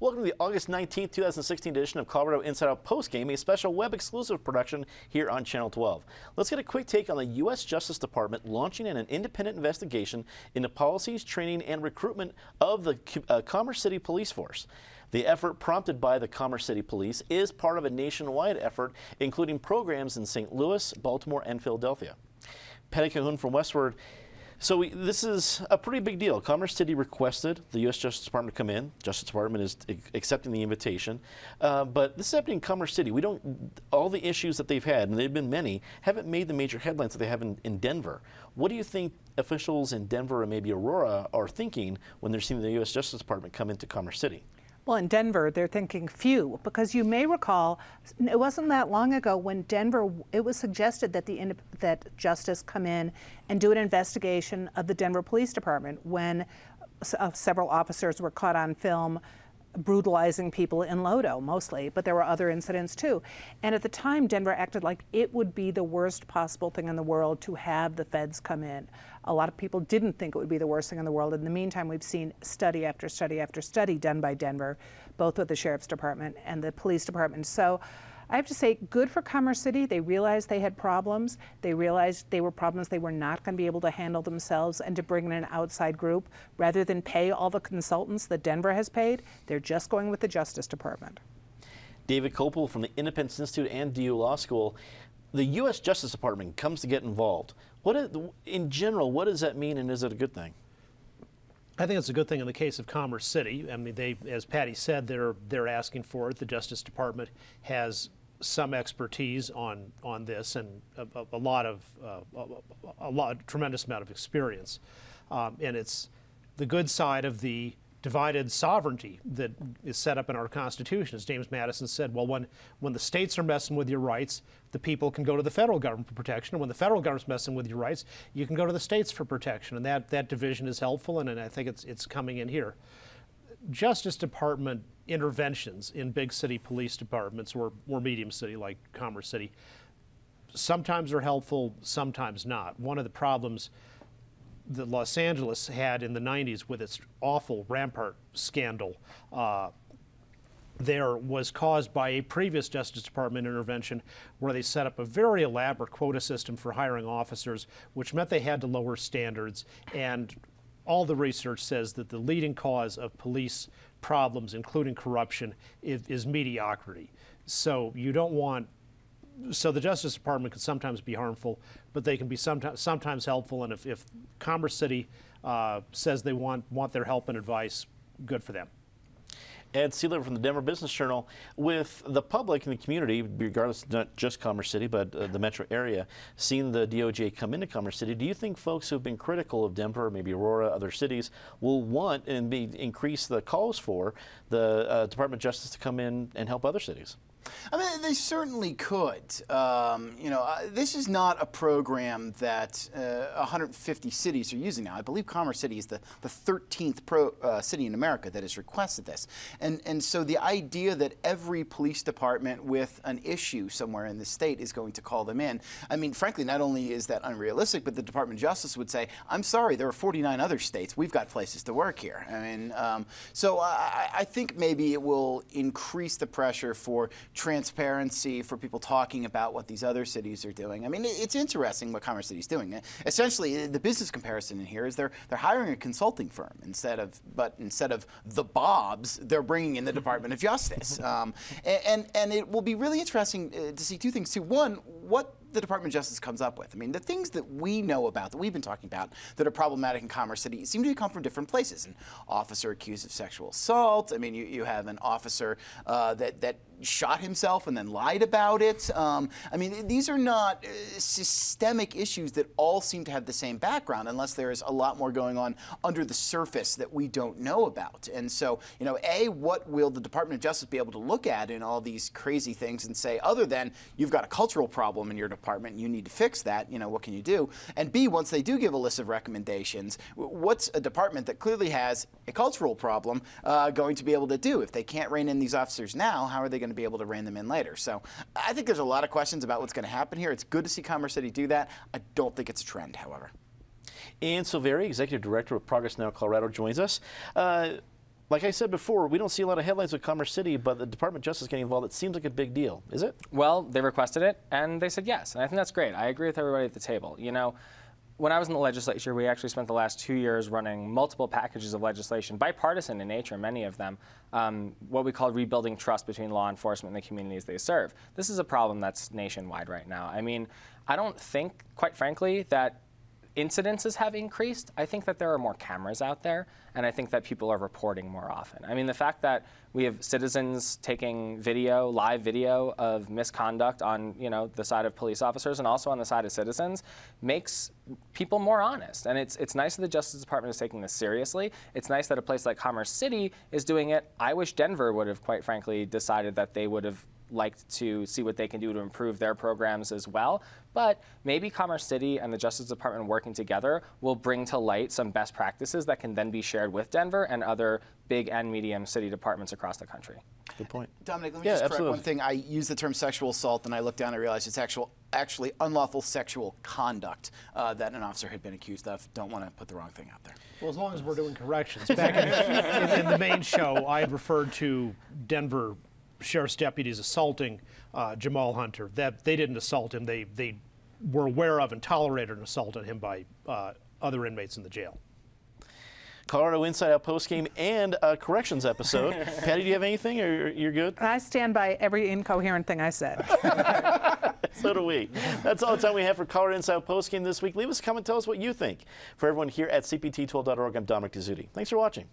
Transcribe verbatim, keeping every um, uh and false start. Welcome to the August nineteenth, two thousand sixteen edition of Colorado Inside Out Post Game, a special web exclusive production here on Channel twelve. Let's get a quick take on the U S Justice Department launching an independent investigation into policies, training, and recruitment of the uh, Commerce City Police Force. The effort, prompted by the Commerce City Police, is part of a nationwide effort, including programs in Saint Louis, Baltimore, and Philadelphia. Penny Cahoon from Westword. So we, this is a pretty big deal. Commerce City requested the U S Justice Department to come in. Justice Department is accepting the invitation. Uh, but this is happening in Commerce City. We don't, all the issues that they've had, and they've been many, haven't made the major headlines that they have in, in Denver. What do you think officials in Denver and maybe Aurora are thinking when they're seeing the U S Justice Department come into Commerce City? Well, in Denver, they're thinking few, because you may recall it wasn't that long ago when Denver, it was suggested that the that justice come in and do an investigation of the Denver Police Department when uh, several officers were caught on film brutalizing people in Lodo, mostly, but there were other incidents too. And at the time, Denver acted like it would be the worst possible thing in the world to have the feds come in. A lot of people didn't think it would be the worst thing in the world. In the meantime, we've seen study after study after study done by Denver, both with the Sheriff's Department and the Police Department. So I have to say, good for Commerce City. They realized they had problems. They realized they were problems they were not going to be able to handle themselves, and to bring in an outside group rather than pay all the consultants that Denver has paid, they're just going with the Justice Department. David Kopel from the Independence Institute and D U Law School. The U S Justice Department comes to get involved. What is, in general, what does that mean, and is it a good thing? I think it's a good thing in the case of Commerce City. I mean, they, as Patty said, they're they're asking for it. The Justice Department has some expertise on on this, and a, a lot of uh, a, a lot, tremendous amount of experience. Um, and it's the good side of the divided sovereignty that is set up in our Constitution. As James Madison said, well, when when the states are messing with your rights, the people can go to the federal government for protection. And when the federal government's messing with your rights, you can go to the states for protection. And that that division is helpful, and, and I think it's it's coming in here. Justice Department interventions in big city police departments, or, or medium city like Commerce City, sometimes are helpful, sometimes not. One of the problems that Los Angeles had in the nineties with its awful Rampart scandal uh, there was caused by a previous Justice Department intervention where they set up a very elaborate quota system for hiring officers, which meant they had to lower standards. And all the research says that the leading cause of police problems, including corruption, is, is mediocrity. So you don't want, so the Justice Department can sometimes be harmful, but they can be sometimes sometimes helpful. And if, if Commerce City uh, says they want want their help and advice, good for them. Ed Seiler from the Denver Business Journal. With the public and the community, regardless of not just Commerce City, but uh, the metro area, seeing the D O J come into Commerce City, do you think folks who've been critical of Denver, maybe Aurora, other cities, will want and be increase the calls for the uh, Department of Justice to come in and help other cities? I mean, they certainly could. Um, you know, uh, this is not a program that uh, one hundred fifty cities are using now. I believe Commerce City is the, the thirteenth pro, uh, city in America that has requested this. And, and so the idea that every police department with an issue somewhere in the state is going to call them in, I mean, frankly, not only is that unrealistic, but the Department of Justice would say, I'm sorry, there are forty-nine other states. We've got places to work here. I mean, um, so I, I think maybe it will increase the pressure for transparency, for people talking about what these other cities are doing. I mean, it's interesting what Commerce City is doing. Essentially, the business comparison in here is they're they're hiring a consulting firm instead of, but instead of the Bobs, they're bringing in the Department of Justice. Um, and and it will be really interesting to see two things too. One, what the Department of Justice comes up with. I mean, the things that we know about, that we've been talking about, that are problematic in Commerce City seem to come from different places. An officer accused of sexual assault. I mean, you, you have an officer uh, that, that shot himself and then lied about it. Um, I mean, these are not uh, systemic issues that all seem to have the same background, unless there is a lot more going on under the surface that we don't know about. And so, you know, A, what will the Department of Justice be able to look at in all these crazy things and say, other than you've got a cultural problem in your department, Department, you need to fix that, you know, what can you do? And B, once they do give a list of recommendations, what's a department that clearly has a cultural problem uh, going to be able to do? If they can't rein in these officers now, how are they going to be able to rein them in later? So I think there's a lot of questions about what's going to happen here. It's good to see Commerce City do that. I don't think it's a trend, however. Ann Silveri, Executive Director of Progress Now Colorado, joins us. Uh, like I said before, we don't see a lot of headlines with Commerce City, but the Department of Justice getting involved, it seems like a big deal. Is it? Well, they requested it, and they said yes. And I think that's great. I agree with everybody at the table. You know, when I was in the legislature, we actually spent the last two years running multiple packages of legislation, bipartisan in nature, many of them, um, what we call rebuilding trust between law enforcement and the communities they serve. This is a problem that's nationwide right now. I mean, I don't think, quite frankly, that incidences have increased. I think that there are more cameras out there, and I think that people are reporting more often. I mean, the fact that we have citizens taking video, live video of misconduct on, you know, the side of police officers and also on the side of citizens makes people more honest. And it's, it's nice that the Justice Department is taking this seriously. It's nice that a place like Commerce City is doing it. I wish Denver would have, quite frankly, decided that they would have liked to see what they can do to improve their programs as well. But maybe Commerce City and the Justice Department working together will bring to light some best practices that can then be shared with Denver and other big and medium city departments across the country. Good point. Dominic, let me yeah, just correct absolutely. one thing. I used the term sexual assault, and I looked down and realized it's actual, actually unlawful sexual conduct uh, that an officer had been accused of. Don't want to put the wrong thing out there. Well, as long as we're doing corrections. Back in, in the main show, I had referred to Denver sheriff's deputies assaulting uh, Jamal Hunter. That they didn't assault him. They they were aware of and tolerated an assault on him by uh, other inmates in the jail. Colorado Inside Out post game and a corrections episode. Patty, do you have anything, or you're good? I stand by every incoherent thing I said. So do we. That's all the time we have for Colorado Inside Out post game this week. Leave us a comment. Tell us what you think. For everyone here at C P T twelve dot org, I'm Dominic Dizzuti. Thanks for watching.